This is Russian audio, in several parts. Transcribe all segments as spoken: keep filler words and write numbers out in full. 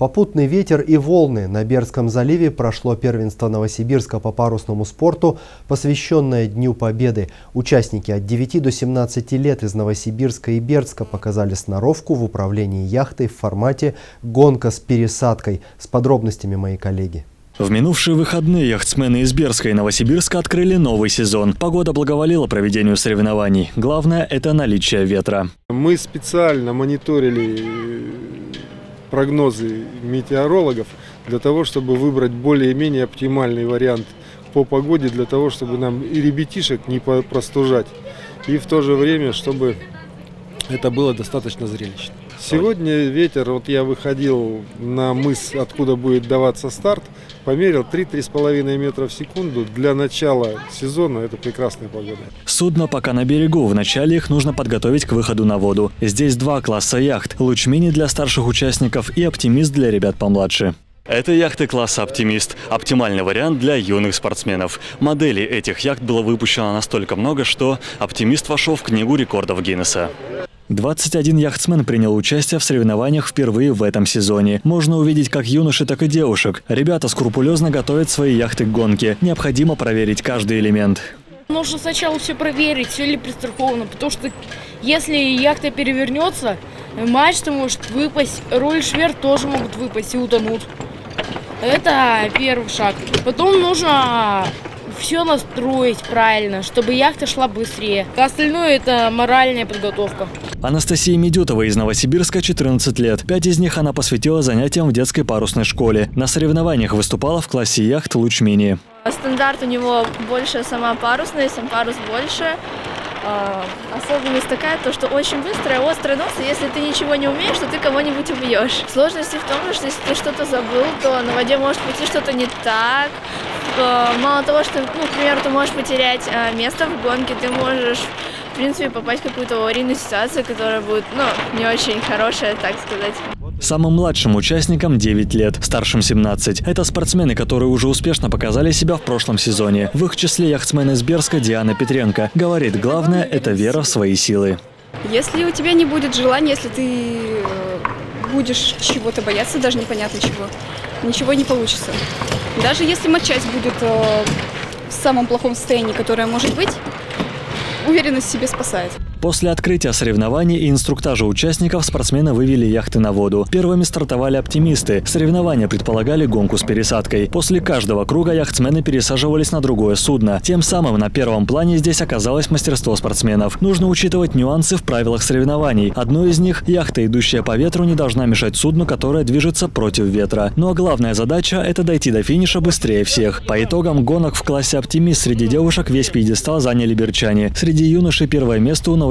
Попутный ветер и волны. На Бердском заливе прошло первенство Новосибирска по парусному спорту, посвященное Дню Победы. Участники от девяти до семнадцати лет из Новосибирска и Бердска показали сноровку в управлении яхтой в формате «гонка с пересадкой». С подробностями мои коллеги. В минувшие выходные яхтсмены из Бердска и Новосибирска открыли новый сезон. Погода благоволила проведению соревнований. Главное – это наличие ветра. Мы специально мониторили прогнозы метеорологов для того, чтобы выбрать более-менее оптимальный вариант по погоде, для того, чтобы нам и ребятишек не простужать, и в то же время, чтобы это было достаточно зрелищно. Сегодня ветер, вот я выходил на мыс, откуда будет даваться старт, померил три — три с половиной метра в секунду. Для начала сезона это прекрасная погода. Судно пока на берегу, вначале их нужно подготовить к выходу на воду. Здесь два класса яхт – лучмини для старших участников и оптимист для ребят помладше. Это яхты класса «Оптимист». Оптимальный вариант для юных спортсменов. Моделей этих яхт было выпущено настолько много, что «Оптимист» вошел в Книгу рекордов Гиннесса. двадцать один яхтсмен принял участие в соревнованиях впервые в этом сезоне. Можно увидеть как юноши, так и девушек. Ребята скрупулезно готовят свои яхты к гонке. Необходимо проверить каждый элемент. Нужно сначала все проверить, все ли пристраховано, потому что если яхта перевернется, мачта может выпасть, руль, швер тоже могут выпасть и утонуть. Это первый шаг. Потом нужно все настроить правильно, чтобы яхта шла быстрее. Остальное – это моральная подготовка. Анастасия Медютова из Новосибирска, четырнадцать лет. Пять из них она посвятила занятиям в детской парусной школе. На соревнованиях выступала в классе яхт «Лучмини». Стандарт у него больше сама парусная, сам парус больше. Особенность такая, то, что очень быстрая, острый нос, и если ты ничего не умеешь, то ты кого-нибудь убьешь. Сложности в том, что если ты что-то забыл, то на воде может пойти что-то не так. Мало того, что, ну, к примеру, ты можешь потерять место в гонке, ты можешь, в принципе, попасть в какую-то аварийную ситуацию, которая будет, ну, не очень хорошая, так сказать. Самым младшим участникам девять лет, старшим семнадцать. Это спортсмены, которые уже успешно показали себя в прошлом сезоне. В их числе яхтсмен из Бердска Диана Петренко. Говорит, главное – это вера в свои силы. Если у тебя не будет желания, если ты будешь чего-то бояться, даже непонятно чего, ничего не получится. Даже если матчасть будет в самом плохом состоянии, которое может быть, уверенность в себе спасает. После открытия соревнований и инструктажа участников спортсмены вывели яхты на воду. Первыми стартовали оптимисты. Соревнования предполагали гонку с пересадкой. После каждого круга яхтсмены пересаживались на другое судно. Тем самым на первом плане здесь оказалось мастерство спортсменов. Нужно учитывать нюансы в правилах соревнований. Одно из них – яхта, идущая по ветру, не должна мешать судну, которое движется против ветра. Ну а главная задача – это дойти до финиша быстрее всех. По итогам гонок в классе «Оптимист» среди девушек весь пьедестал заняли бердчане. Среди юношей первое место у новосибирца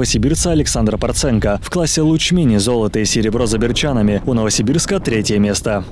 Александра Порценко. В классе «Лучмини» золото и серебро за бердчанами. У Новосибирска третье место.